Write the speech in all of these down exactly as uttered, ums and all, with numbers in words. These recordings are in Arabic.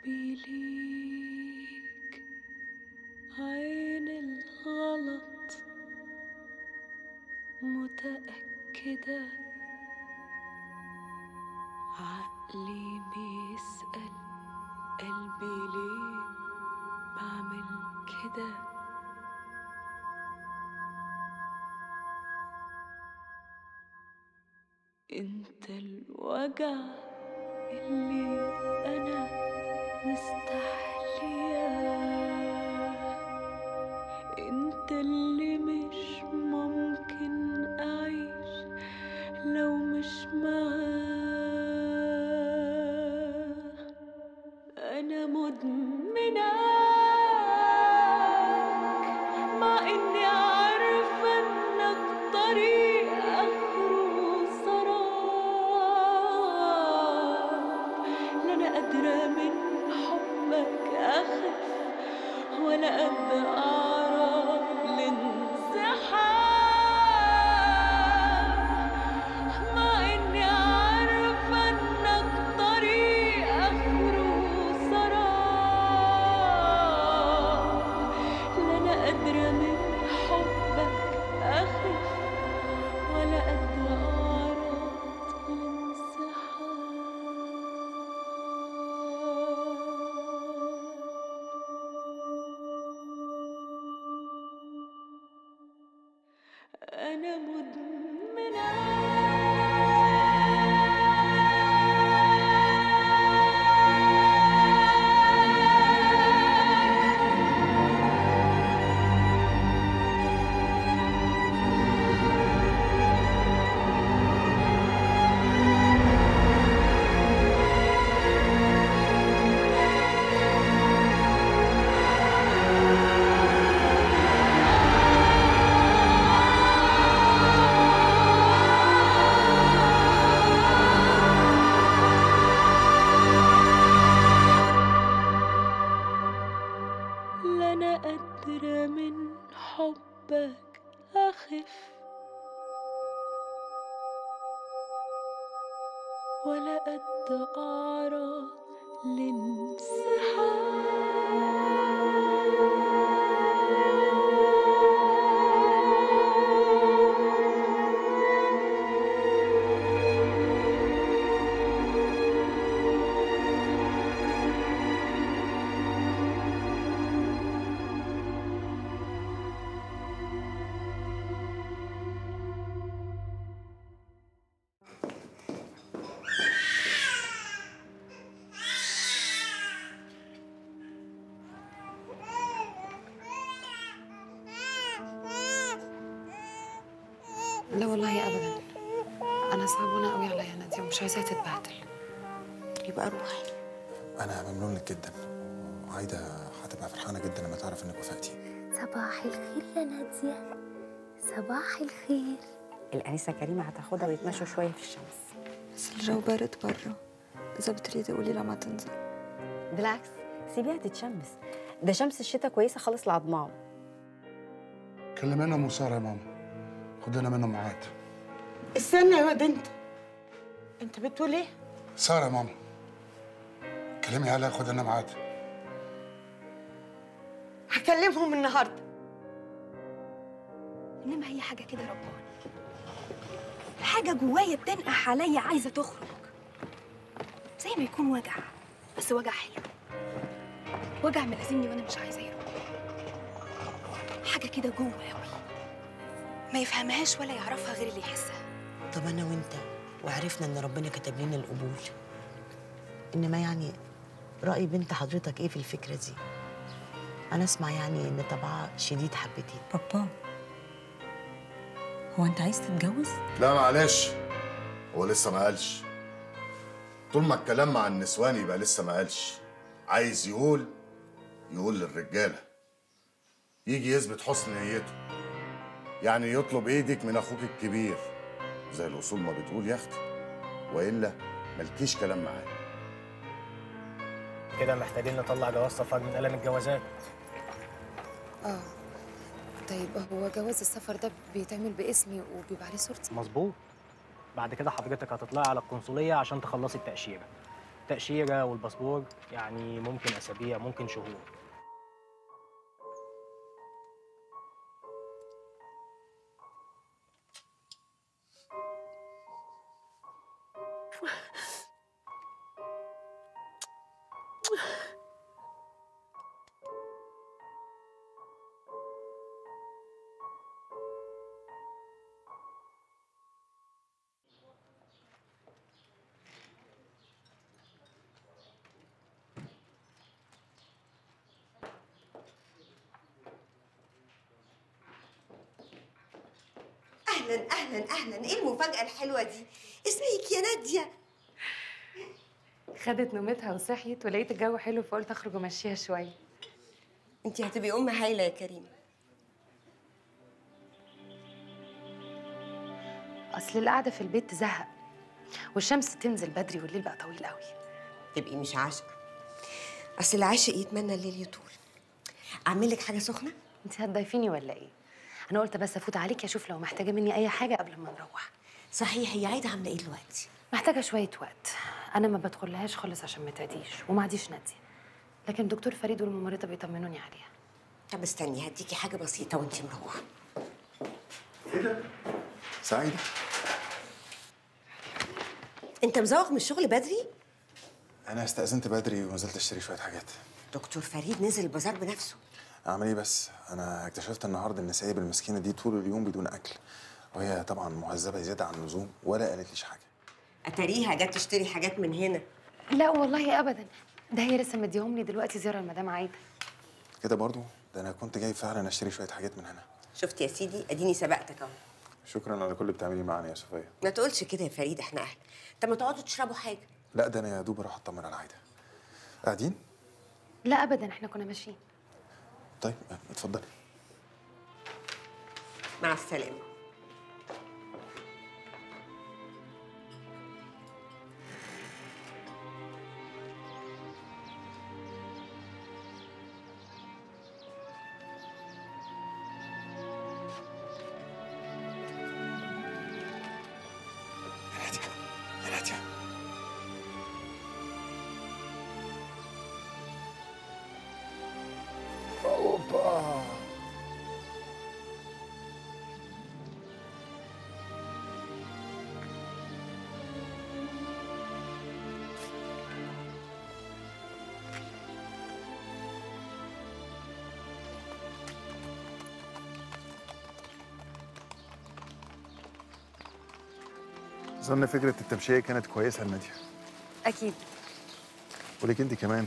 حبي ليك عين الغلط، متأكدة عقلي بيسأل قلبي ليه بعمل كده. انت الوجع اللي انا مستحلياه، انت اللي مش ممكن اعيش لو مش معاه. انا مدمناك مع اني عارفه انك طريق ولا قد أعرف الانسحاب، مع إني عارفة إنك طريق آخره سراب. لا أنا قادرة من حبك أخف ولا قد أعرف الانسحاب. أنا مدمنة من حبك أخف ولا قد أعرف الانسحاب. لا والله ابدا، انا صعبانه قوي عليا ناديه ومش عايزاها تتبهدل. يبقى روحي. انا ممنون لك جدا، وعايده هتبقى فرحانه جدا لما تعرف انك وافقتي. صباح الخير يا ناديه. صباح الخير. الانسه كريمه هتاخدها ويتمشوا شويه في الشمس، بس الجو بارد بره. اذا بتريدي تقولي لها ما تنزل. بالعكس سيبيها تتشمس، ده شمس الشتاء كويسه خالص لعضمها. كلمينا ام ساره يا ماما، خدنا منه معاد. استنى يا واد، انت انت بتقول ايه؟ ساره يا ماما كلمي عليها، خدنا معاد. هكلمهم النهارده. انما هي حاجه كده رباني، حاجه جوايا بتنقح عليا عايزه تخرج، زي ما يكون وجع، بس وجع حلو، وجع ملازمني وانا مش عايزه يروح. حاجه كده جوه قوي ما يفهمهاش ولا يعرفها غير اللي يحسها. طب انا وانت وعرفنا ان ربنا كتب لنا القبول، انما يعني راي بنت حضرتك ايه في الفكره دي؟ انا اسمع يعني ان طبعها شديد حبتين. بابا هو انت عايز تتجوز؟ لا معلش، هو لسه ما قالش. طول ما الكلام مع النسوان يبقى لسه ما قالش. عايز يقول يقول للرجاله، يجي يثبت حسن نيته، يعني يطلب ايدك من اخوك الكبير زي الاصول ما بتقول يا اختي، والا مالكيش كلام معاه. كده محتاجين نطلع جواز سفر من قلم الجوازات. اه طيب، هو جواز السفر ده بيتعمل باسمي وبيبقى عليه صورتي؟ مظبوط. بعد كده حضرتك هتطلعي على القنصليه عشان تخلصي التاشيره، التأشيرة والباسبور يعني ممكن أسابيع ممكن شهور. أهلاً أهلاً أهلاً، إيه المفاجأة الحلوة دي؟ اسمعيك يا نادية. خدت نومتها وصحيت ولقيت الجو حلو فقلت أخرج وأمشيها شوية. أنتِ هتبقي أم هايلة يا كريمة. أصل القعدة في البيت تزهق والشمس تنزل بدري والليل بقى طويل قوي. تبقي مش عاشقة. أصل العاشق يتمنى الليل يطول. أعمل لك حاجة سخنة؟ أنتِ هتضيفيني ولا إيه؟ أنا قلت بس أفوت عليك أشوف لو محتاجة مني أي حاجة قبل ما نروح. صحيح، هي عايدة عاملة إيه دلوقتي؟ محتاجة شوية وقت، أنا ما بدخلهاش خالص عشان ما تعديش وما عديش نادية، لكن الدكتور فريد والممرضة بيطمنوني عليها. طب استني هديكي حاجة بسيطة وأنتي مروحة. إيه ده؟ سعيدة أنت مزوغ من الشغل بدري؟ أنا استأذنت بدري ونزلت أشتري شوية حاجات. دكتور فريد نزل البازار بنفسه. أعمل إيه بس؟ أنا اكتشفت النهارده إن سايب المسكينة دي طول اليوم بدون أكل، وهي طبعًا مهذبة زيادة عن اللزوم ولا قالتليش حاجة. أتاريها جت تشتري حاجات من هنا. لا والله أبدًا، ده هي لسه مديهم لي دلوقتي زيارة لمدام عايدة. كده برضه؟ ده أنا كنت جاي فعلًا أشتري شوية حاجات من هنا. شفت يا سيدي؟ أديني سبقتك أهو. شكرًا على كل اللي بتعمليه معانا يا صفية. ما تقولش كده يا فريد، إحنا أهل. طب ما تقعدوا تشربوا حاجة. لا ده أنا يا دوب أروح أطمن على عايدة. قاعدين؟ لا أبدًا، إحنا كنا ماشيين. طيب اتفضلي. مع السلامة. يا نادية يا نادية اوبا. أظن فكرة التمشية كانت كويسة يا نادية. أكيد. ولكن أنت كمان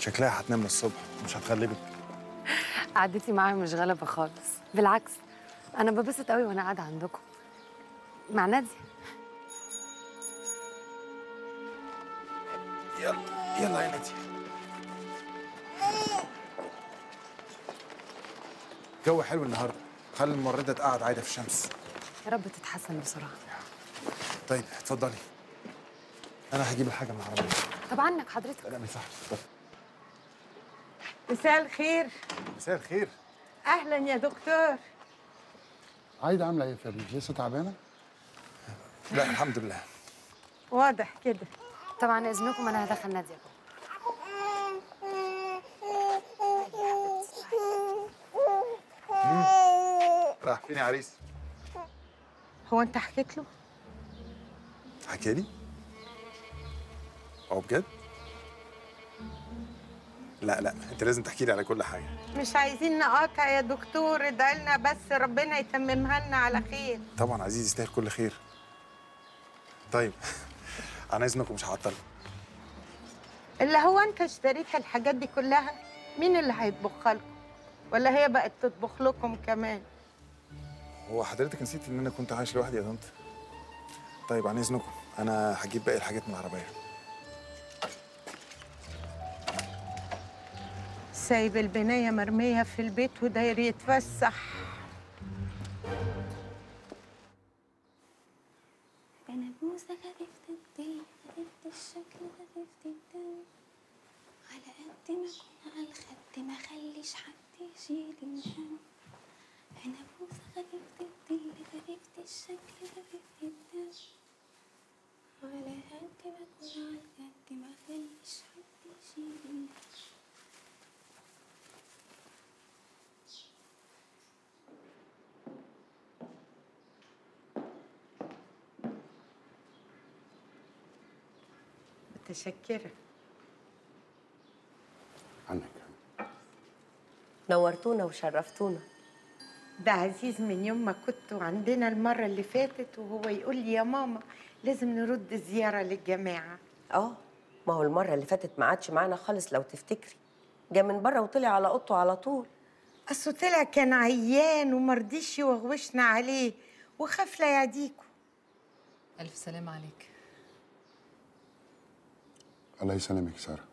شكلها هتنام للصبح مش هتغلبك. قعدتي معايا مش غلبه خالص، بالعكس انا ببسط قوي وانا قاعده عندكم مع نادية. يلا يلا يا نادية. الجو حلو النهارده، خلي الممرضه تقعد عايده في الشمس. يا رب تتحسن بسرعه. طيب اتفضلي، انا هجيب الحاجه من العربيه. طب عنك حضرتك. لا ما يصحش. مساء الخير. مساء الخير. اهلا يا دكتور. عايده عامله ايه يا فريد؟ لسه تعبانه؟ لا الحمد لله. واضح كده. طبعا اذنكم انا هدخل نادية. راح فين يا عريس؟ هو انت حكيت له؟ حكى لي؟ هو بجد؟ لا لا انت لازم تحكي لي على كل حاجه. مش عايزين نقاطع يا دكتور، ادعي لنا بس ربنا يتممها لنا على خير. طبعا عزيز يستاهل كل خير. طيب عن اذنكم مش هعطلكم. اللي هو انت اشتريت الحاجات دي كلها، مين اللي هيطبخها لكم؟ ولا هي بقت تطبخ لكم كمان؟ هو حضرتك نسيت ان انا كنت عايش لوحدي يا طنط؟ طيب عن اذنكم انا هجيب باقي الحاجات من العربيه. سايب البنايه مرميه في البيت وداير يتفسح. انا بوسك هتفت الدنيا، هتفت الشكل، هتفت الدم. على قد ما كنا على الخد ما خليش حد يشيل الهم. انا بوسك هتفت الدنيا، هتفت الشكل، هتفت الدم. على قد ما كنا متشكرة. أنا كمان. نورتونا وشرفتونا. ده عزيز من يوم ما كنتوا عندنا المرة اللي فاتت وهو يقول لي يا ماما لازم نرد زيارة للجماعة. اه ما هو المرة اللي فاتت ما عادش معانا خالص لو تفتكري. جا من بره وطلع على اوضته على طول. اصله طلع كان عيان وما رضيش يوغوشنا عليه وخاف لا يعديكوا. ألف سلام عليك. الله يسلمك سارة.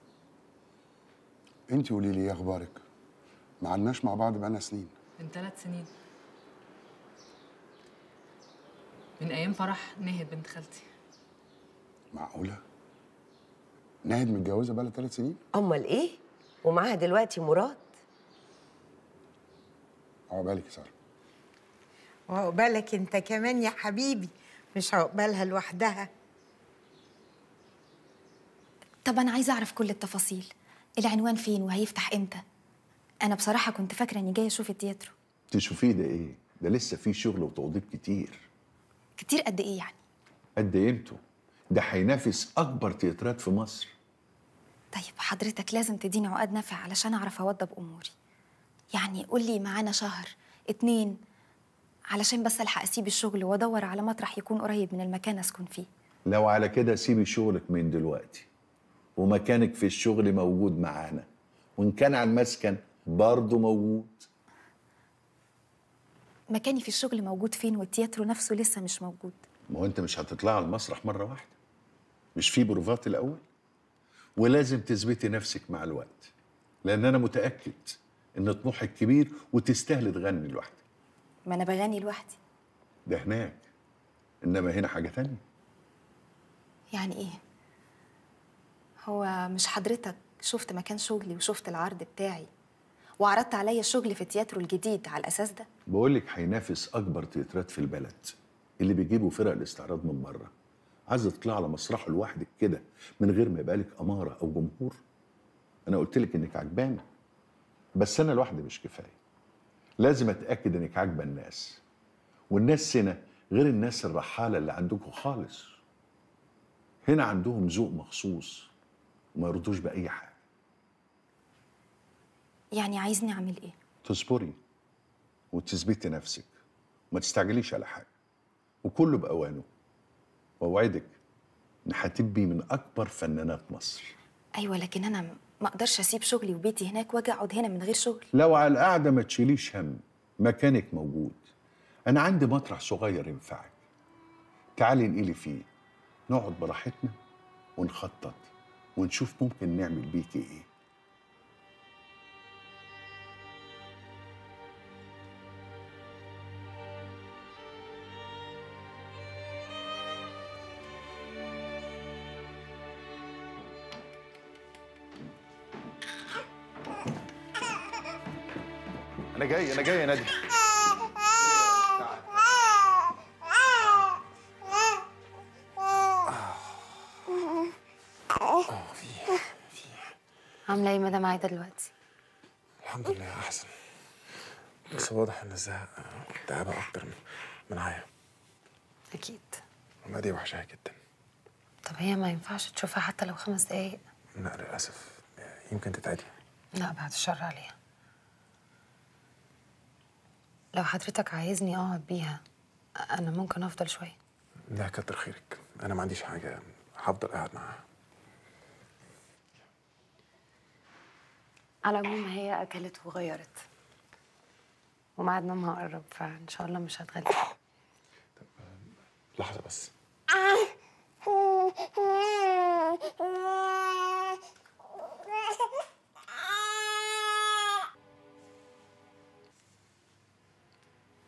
انت قولي لي ايه اخبارك؟ ما عدناش مع بعض بقالنا سنين. من ثلاث سنين. من ايام فرح ناهد بنت خالتي. معقولة؟ ناهد متجوزة بقالها ثلاث سنين؟ امال ايه؟ ومعاها دلوقتي مراد. عقبالك يا سارة. وعقبالك انت كمان يا حبيبي، مش عقبالها لوحدها. طب انا عايزه اعرف كل التفاصيل، العنوان فين وهيفتح امتى؟ انا بصراحه كنت فاكره اني جايه اشوف التياترو. تشوفيه ده ايه؟ ده لسه فيه شغل وتوضيب كتير. كتير قد ايه يعني؟ قد قيمته، ده هينافس اكبر تياترات في مصر. طيب حضرتك لازم تديني عقد نفع علشان اعرف اوضب اموري. يعني قول لي معانا شهر اتنين علشان بس الحق اسيب الشغل وادور على مطرح يكون قريب من المكان اسكن فيه. لو على كده سيبي شغلك من دلوقتي ومكانك في الشغل موجود معانا، وان كان على المسكن برضه موجود. مكاني في الشغل موجود فين والتياترو نفسه لسه مش موجود؟ ما هو انت مش هتطلع على المسرح مره واحده، مش في بروفات الاول؟ ولازم تثبتي نفسك مع الوقت، لان انا متاكد ان طموحك كبير وتستاهل تغني لوحدك. ما انا بغني لوحدي. ده هناك، انما هنا حاجه تانية. يعني ايه؟ هو مش حضرتك شفت مكان شغلي وشفت العرض بتاعي وعرضت عليا الشغل في التياترو الجديد على الاساس ده؟ بقول لك هينافس اكبر تياترات في البلد اللي بيجيبوا فرق الاستعراض من بره. عايزه تطلع على مسرحه لوحدك كده من غير ما يبقى لك اماره او جمهور؟ انا قلت لك انك عجبانه، بس انا لوحدي مش كفايه، لازم اتاكد انك عاجبه الناس، والناس هنا غير الناس الرحاله اللي عندكم خالص. هنا عندهم ذوق مخصوص وما يرضوش باي حاجه. يعني عايزني اعمل ايه؟ تصبري وتثبتي نفسك وما تستعجليش على حاجه، وكله باوانه، واوعدك ان هتبقي من اكبر فنانات مصر. ايوه لكن انا ما اقدرش اسيب شغلي وبيتي هناك واجي اقعد هنا من غير شغل. لو على القعده ما تشيليش هم، مكانك موجود. انا عندي مطرح صغير ينفعك، تعالي انقلي فيه، نقعد براحتنا ونخطط ونشوف ممكن نعمل بيكي ايه. انا جاي انا جاي يا نادية. عامله ايه مدام عايده دلوقتي؟ الحمد لله احسن، بس واضح ان الزهق تعبها اكتر من عيا. اكيد. نادية وحشاها جدا. طب هي ما ينفعش تشوفها حتى لو خمس دقايق؟ لا للاسف، يمكن تتعدي. لا بعد الشر عليها. لو حضرتك عايزني اقعد بيها انا ممكن افضل شويه. لا كتر خيرك، انا ما عنديش حاجه، هفضل قاعد معاها. على العموم هي اكلت وغيرت وميعاد نومها قرب، فان شاء الله مش هتغلب. طب لحظه بس.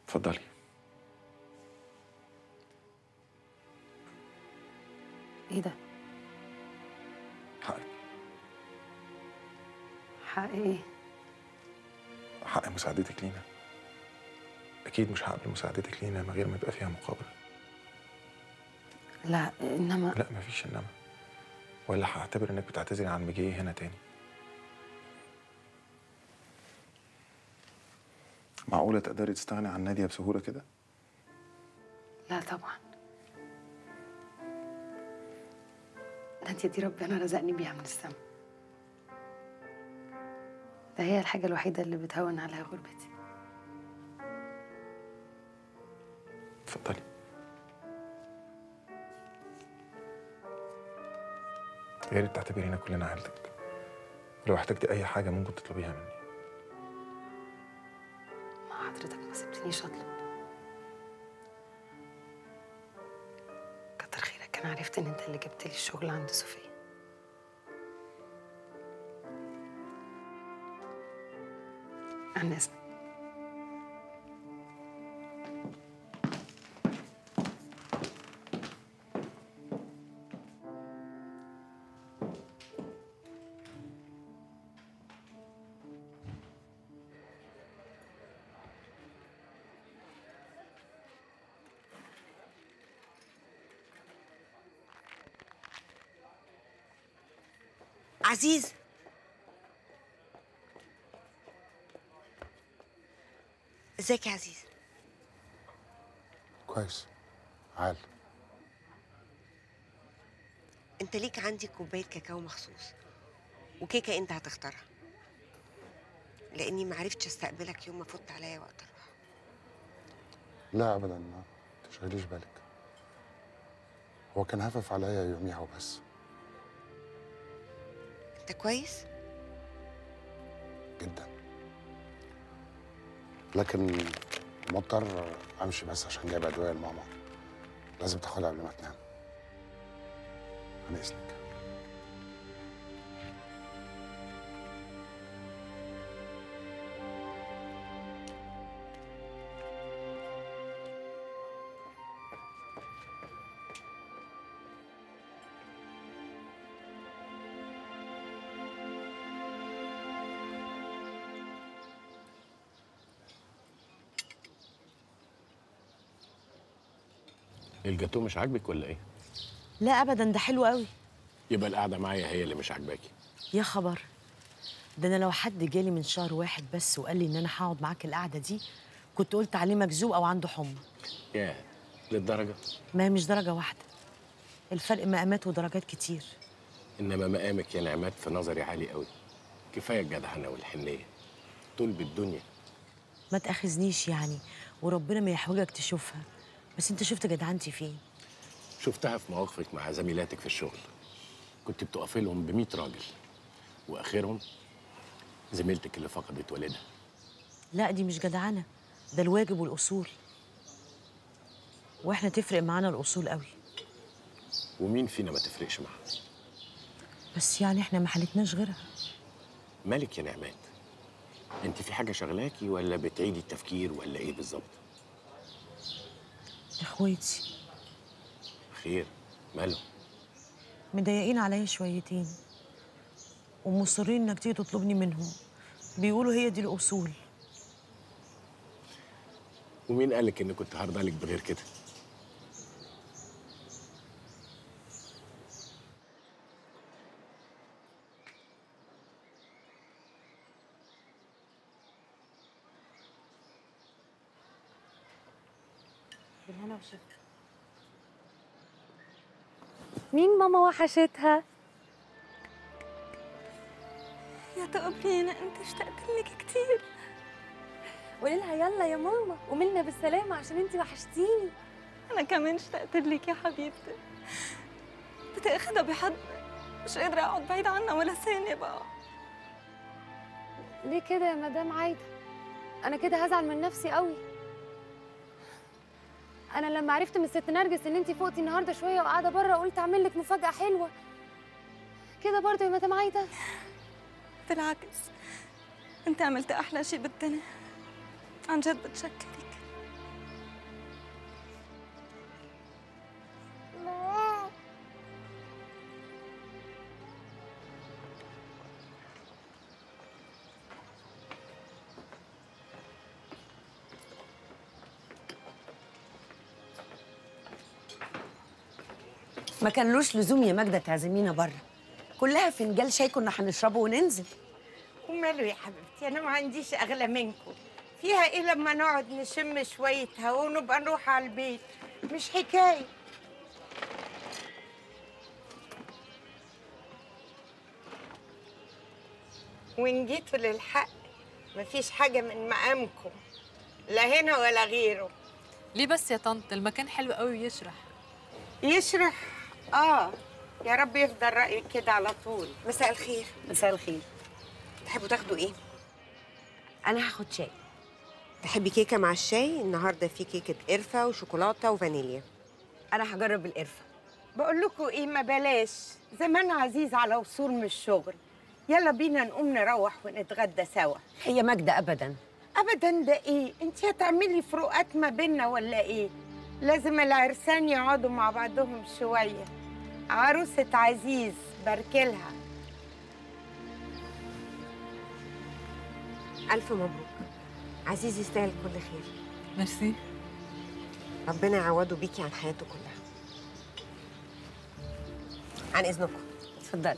اتفضلي. ايه ده؟ حقي. حق ايه؟ حق مساعدتك لينا. اكيد مش هقبل مساعدتك لينا من غير ما يبقى فيها مقابل. لا انما. لا مفيش انما، ولا هعتبر انك بتعتذري عن مجيئي هنا تاني. معقولة تقدري تستغني عن نادية بسهولة كده؟ لا طبعا. نادية دي ربنا رزقني بيها من السما. ده هي الحاجة الوحيدة اللي بتهون عليها غربتي. اتفضلي. يا ريت تعتبرينا كلنا عيلتك. ولو احتجتي أي حاجة ممكن تطلبيها مني. ما حضرتك ما سبتنيش أطلب. كتر خيرك أنا عرفت إن أنت اللي جبت لي الشغل عند صوفيا. عن إذنك. عزيز ازيك يا عزيز؟ كويس. عال انت ليك عندي كوبايه كاكاو مخصوص وكيكه انت هتختارها، لاني ما عرفتش استقبلك يوم ما فوت عليا وقت الراحه. لا ابدا ما تشغليش بالك، هو كان هفف عليا يوميها وبس. انت كويس؟ جدا، لكن مضطر امشي بس عشان جايب ادويه لماما، لازم تاخدها قبل ما تنام. عن اذنك. الجاتوه مش عاجبك ولا ايه؟ لا ابدا، ده حلو قوي. يبقى القعده معايا هي اللي مش عاجباكي. يا خبر، ده انا لو حد جالي من شهر واحد بس وقال لي ان انا هقعد معاك القعده دي كنت قلت عليه مجذوب او عنده حمى. ياه، للدرجه؟ ما هي مش درجه واحده، الفرق مقامات ودرجات كتير. انما مقامك يا نعمات في نظري عالي قوي، كفايه الجدعنه والحنيه، طول الدنيا. ما تاخذنيش يعني، وربنا ما يحوجك تشوفها، بس انت شفت جدعنتي فين؟ شفتها في مواقفك مع زميلاتك في الشغل، كنت بتقفي لهم بمية راجل واخرهم زميلتك اللي فقدت والدها. لا دي مش جدعنه، ده الواجب والاصول، واحنا تفرق معانا الاصول قوي. ومين فينا ما تفرقش معاها؟ بس يعني احنا ما حلتناش غيرها. مالك يا نعمات؟ انت في حاجه شغلاكي ولا بتعيدي التفكير ولا ايه بالظبط؟ اخواتي خير، مالهم؟ مضايقين عليا شويتين ومصرين انك تيجي تطلبني منهم، بيقولوا هي دي الاصول. ومين قالك ان كنت هارضى لك بغير كده؟ مين ماما وحشتها؟ يا تقبرينا انت اشتقت لك كتير، قولي لها يلا يا ماما وملنا بالسلامه عشان انت وحشتيني. انا كمان اشتقت لك يا حبيبتي، بتاخدها بحضن، مش قادره اقعد بعيد عنها ولا ثانيه. بقى ليه كده يا مدام عايده؟ انا كده هزعل من نفسي قوي. أنا لما عرفت من الست نرجس إن أنتي فوقتي النهارده شوية وقاعدة بره قلت أعمل لك مفاجأة حلوة. كده برضه يا مدام عايدة؟ بالعكس، أنت عملت أحلى شيء بالدنيا، عن جد بتشكرك. ما كانلوش لزوم يا ماجده تعزمينا بره، كلها فنجال شاي كنا هنشربه وننزل. وماله يا حبيبتي، انا ما عنديش اغلى منكم، فيها ايه لما نقعد نشم شويه هوا ونبقى نروح على البيت؟ مش حكايه. وإن جيتوا للحق مفيش حاجة من مقامكم، لا هنا ولا غيره. ليه بس يا طنط؟ المكان حلو قوي ويشرح. يشرح؟ آه يا رب يفضل رأيك كده على طول. مساء الخير. مساء الخير. تحبوا تاخدوا إيه؟ أنا هاخد شاي. تحبي كيكة مع الشاي؟ النهارده في كيكة قرفة وشوكولاتة وفانيليا. أنا هجرب القرفة. بقول لكم إيه، ما بلاش، زمان عزيز على وصول من الشغل. يلا بينا نقوم نروح ونتغدى سوا. هي ماجدة أبداً أبداً ده إيه؟ أنتِ هتعملي فروقات ما بينا ولا إيه؟ لازم العرسان يقعدوا مع بعضهم شوية. عروسة عزيز باركلها. ألف مبروك. عزيز يستاهل كل خير. ميرسي. ربنا يعوضه بيكي عن حياته كلها. عن إذنكم. اتفضلي.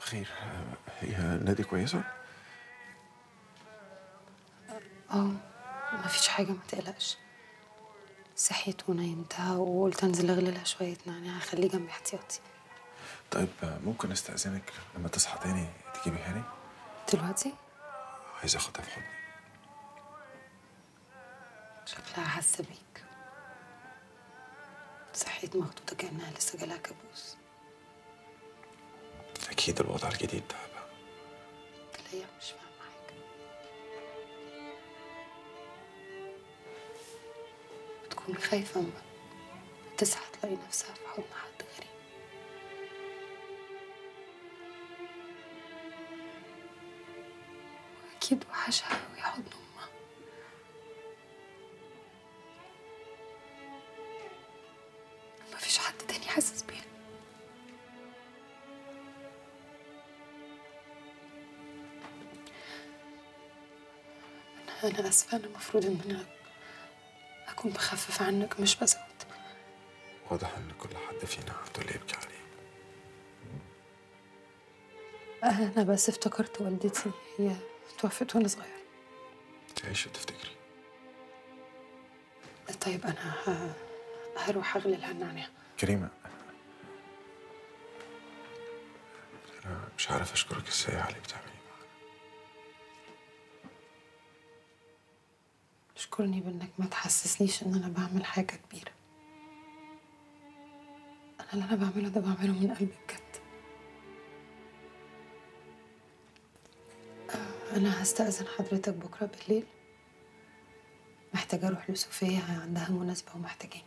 خير. هي نادي كويسة؟ اه ما فيش حاجة، ما تقلقش. صحيت ونيمتها وقلت انزل اغللها شوية نعناع اخليه جنبي احتياطي. طيب ممكن استأذنك لما تصحى تاني تجيبيها لي؟ دلوقتي؟ عايز اخدها في حضني. شكلها حاسة بيك. صحيت مخدودة كأنها لسه جالها كابوس. أكيد الوضع الجديد تعبها. الأيام مش فاهمة حاجة. بتكون خايفة أما تصحى تلاقي نفسها في حضن حد غريب. وأكيد وحشها أوي حضن أمها. مفيش حد تاني حاسس بيها. أنا آسفة، أنا المفروض إن أنا أكون بخفف عنك مش بزود. واضح إن كل حد فينا عنده اللي يبكي عليه. أنا بس افتكرت والدتي، هي توفت وأنا صغيرة. عايشة تفتكري؟ طيب أنا ه... هروح أغللها النعناع. كريمة أنا مش عارف أشكرك إزاي على اللي بتعمليه. اشكرني بانك ما تحسسنيش ان انا بعمل حاجه كبيره. انا اللي انا بعمله ده بعمله من قلبي بجد. انا هستأذن حضرتك بكره بالليل، محتاجه اروح لصوفيا، عندها مناسبه ومحتاجاني،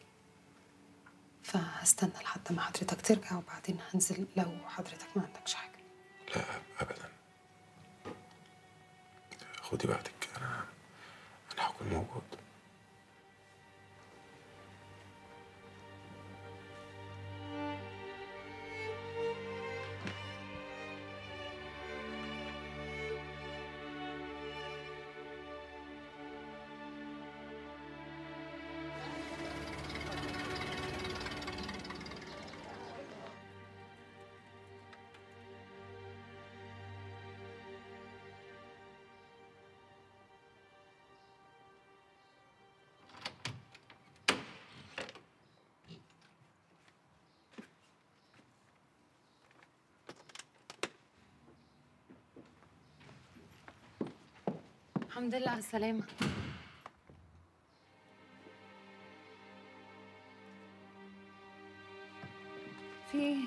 فهستنى لحد ما حضرتك ترجع وبعدين هنزل لو حضرتك ما عندكش حاجه. لا ابدا، خدي بعدك، انا أنا هكون موجود. الحمد لله على السلامة. في ايه؟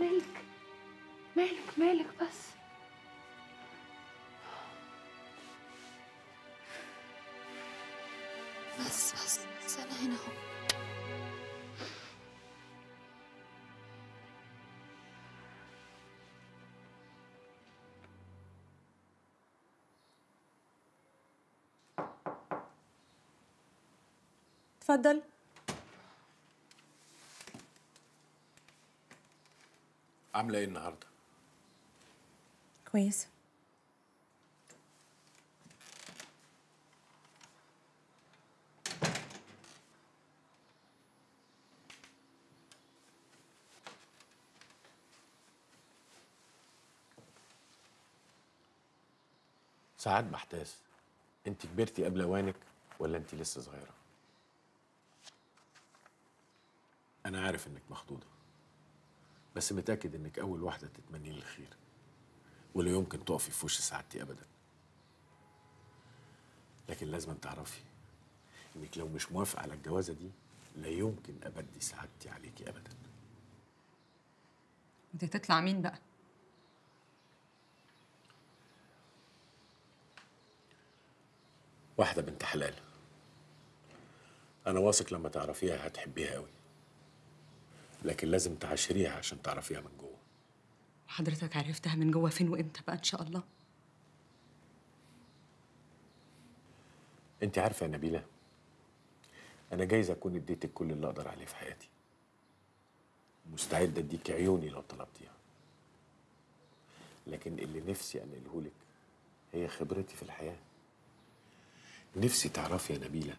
مالك؟ مالك مالك بس؟ بس بس بس أنا هنا أهو. اتفضل. عاملة ايه النهارده؟ كويس. سعاد محتاس، انت كبرتي قبل اوانك ولا انت لسه صغيره؟ انا عارف انك مخضوضه، بس متاكد انك اول واحده تتمني لي الخير، ولا يمكن تقفي في وش سعادتي ابدا. لكن لازم تعرفي انك لو مش موافقه على الجوازه دي لا يمكن ابدي سعادتي عليكي ابدا. انت هتطلع مين بقى؟ واحدة بنت حلال، أنا واثق لما تعرفيها هتحبيها أوي، لكن لازم تعاشريها عشان تعرفيها من جوه. حضرتك عرفتها من جوه فين وإمتى بقى إن شاء الله؟ أنت عارفة يا نبيلة، أنا جايزة أكون اديتك كل اللي أقدر عليه في حياتي، مستعد أديك عيوني لو طلبتيها، لكن اللي نفسي أنقلهولك هي خبرتي في الحياة. نفسي تعرفي يا نبيلة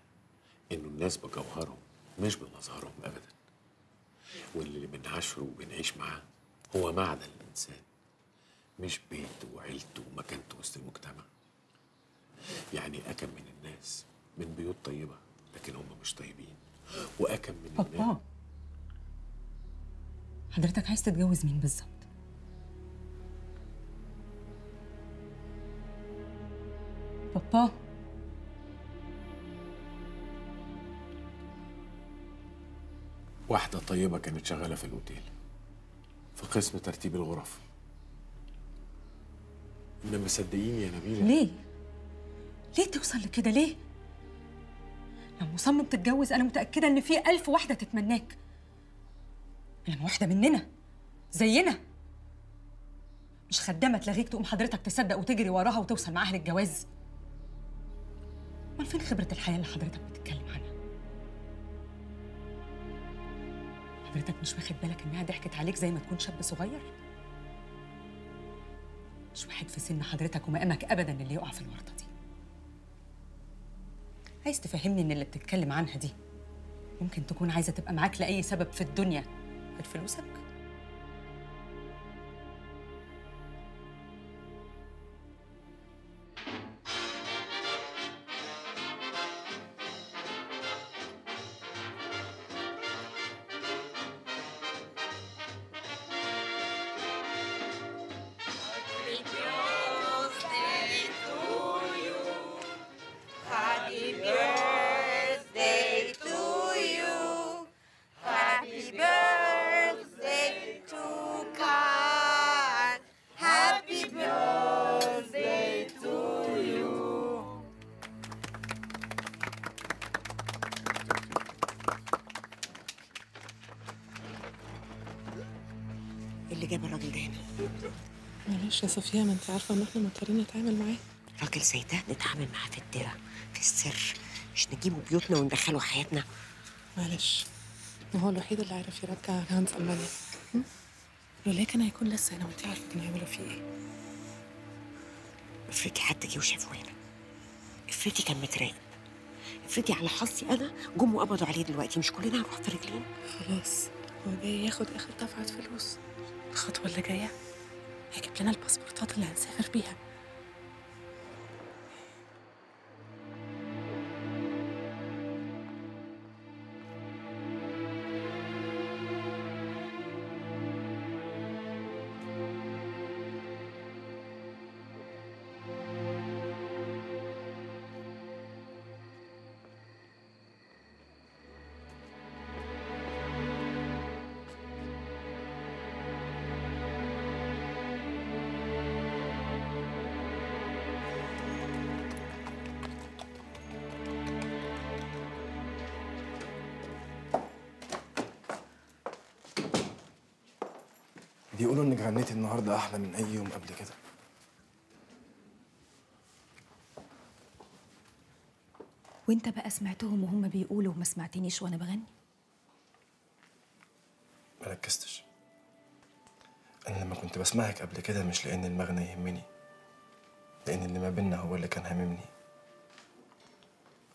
إنه الناس بجوهرهم مش بمظهرهم أبداً، واللي بنعاشره وبنعيش معاه هو معدن الإنسان مش بيته وعيلته ومكانته وسط المجتمع. يعني أكم من الناس من بيوت طيبة لكن هم مش طيبين، وأكم من الناس. بابا، حضرتك عايز تتجوز مين بالظبط؟ بابا واحدة طيبة كانت شغالة في الأوتيل في قسم ترتيب الغرف. إنما صدقيني يا نبيلة، ليه؟ ليه توصل لكده؟ ليه؟ لو مصمم تتجوز أنا متأكدة إن في ألف واحدة تتمناك، إنما واحدة مننا زينا مش خدامة تلغيك تقوم حضرتك تصدق وتجري وراها وتوصل معاها للجواز. أمال فين خبرة الحياة اللي حضرتك بتتكلم عنها؟ حضرتك مش واخد بالك انها ضحكت عليك زي ما تكون شاب صغير؟ مش واحد في سن حضرتك ومقامك ابدا اللي يقع في الورطه دي. عايز تفهمني ان اللي بتتكلم عنها دي ممكن تكون عايزه تبقى معاك لاي سبب في الدنيا غير فلوسك؟ يا صفية، ما انت عارفة ان احنا مضطرين نتعامل معاه. راجل زي ده نتعامل معاه في الدرة في السر، مش نجيبه بيوتنا وندخله حياتنا. معلش، ما هو الوحيد اللي عارف يرجع هانز ألمانيا، لولا كان هيكون لسه هنا وانت عارفة كانوا هيعملوا فيه ايه. افرضي حد جه وشافه هنا، افرضي كان متراقب، افرضي على حظي انا جم وقبضوا عليه دلوقتي، مش كلنا هنروح في رجلين. خلاص، هو جاي ياخد اخر دفعة فلوس، الخطوة اللي جاية هجيب لنا الباسبورتات اللي هنسافر بيها. يقولوا إن جعنتي النهارده أحلى من أي يوم قبل كده. وأنت بقى سمعتهم وهم بيقولوا وما سمعتنيش وأنا بغني؟ ما ركزتش. أنا لما كنت بسمعك قبل كده مش لأن المغنى يهمني، لأن اللي ما بينا هو اللي كان هاممني.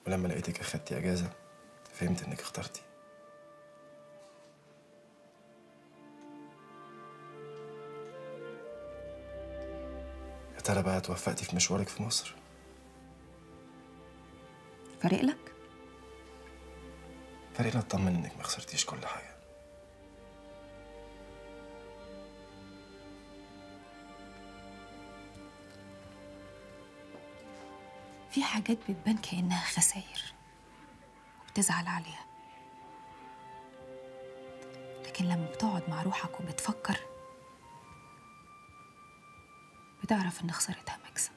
ولما لقيتك أخدتي أجازة فهمت إنك اخترتي. يا ترى بقى اتوفقتي في مشوارك في مصر؟ فارق لك؟ فارق لي أطمن إنك ما خسرتيش كل حاجة. في حاجات بتبان كأنها خسائر وبتزعل عليها، لكن لما بتقعد مع روحك وبتفكر بتعرف إن خسارتها مكسب.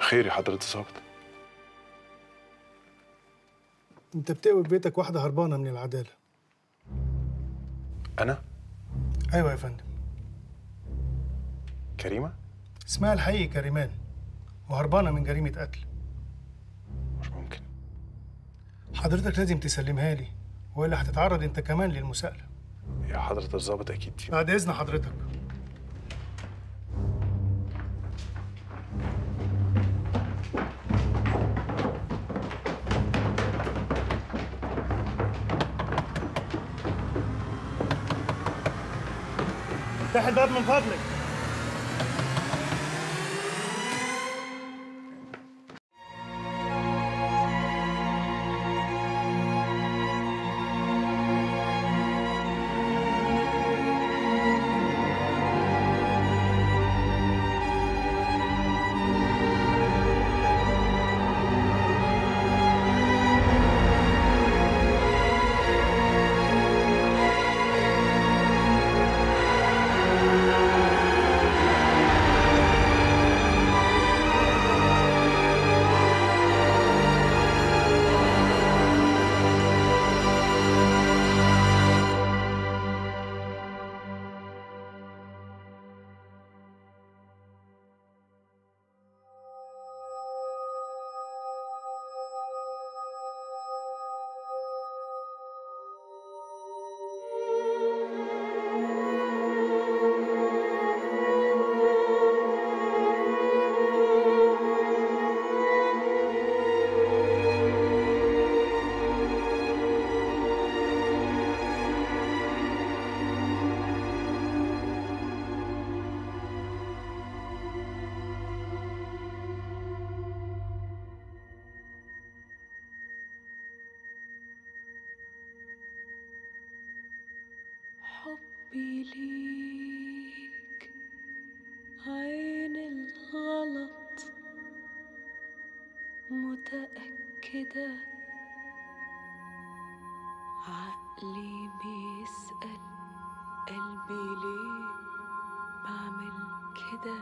خير يا حضرة الظابط. انت بتقوي في بيتك واحدة هربانة من العدالة. أنا؟ أيوة يا فندم. كريمة؟ اسمها الحقيقي كريمان، وهربانة من جريمة قتل. مش ممكن. حضرتك لازم تسلمها لي، وإلا هتتعرض أنت كمان للمساءلة. يا حضرة الظابط أكيد في. بعد إذن حضرتك. افتح الباب من فضلك. ليك عين الغلط متأكدة، عقلي بيسأل قلبي ليه بعمل كده.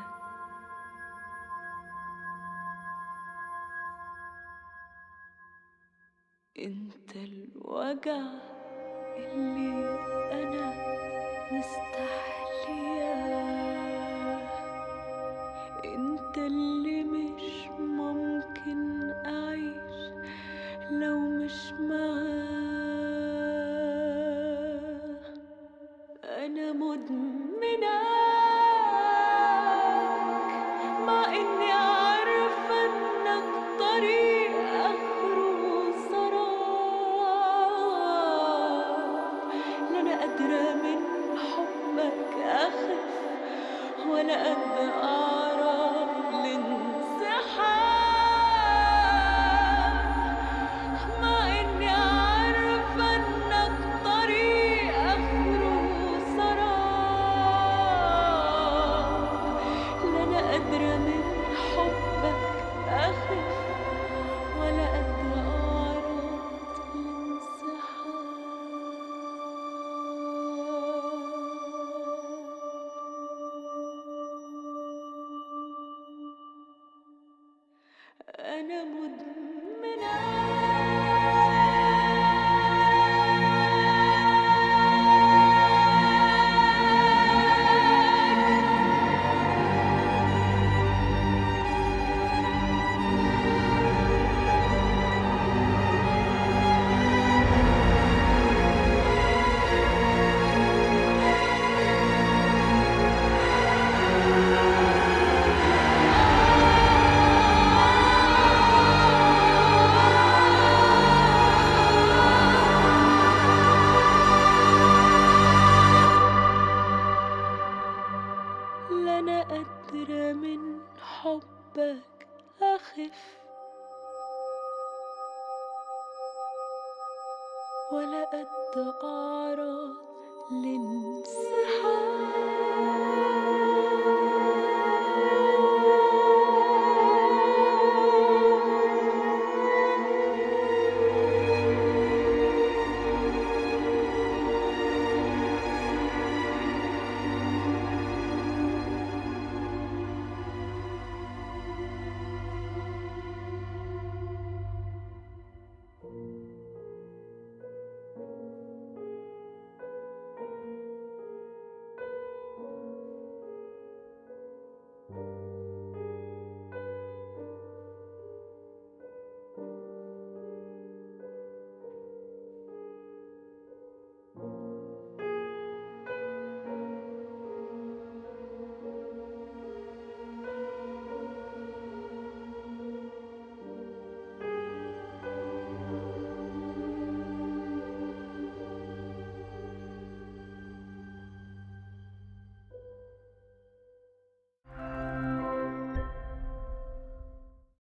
انت الوجع اللي انا مستحلياه، انت اللي مش ممكن اعيش لو مش معاه. انا مدمناك مع اني عارفه انك طريقك ولا قد أقرب للانسحاب، مع إني عارفة إنك طريقك له سراب. لا أنا قادرة من حبك أخف ولا قد أقرب للانسحاب. أنا مدمنة. ولا قد أعرف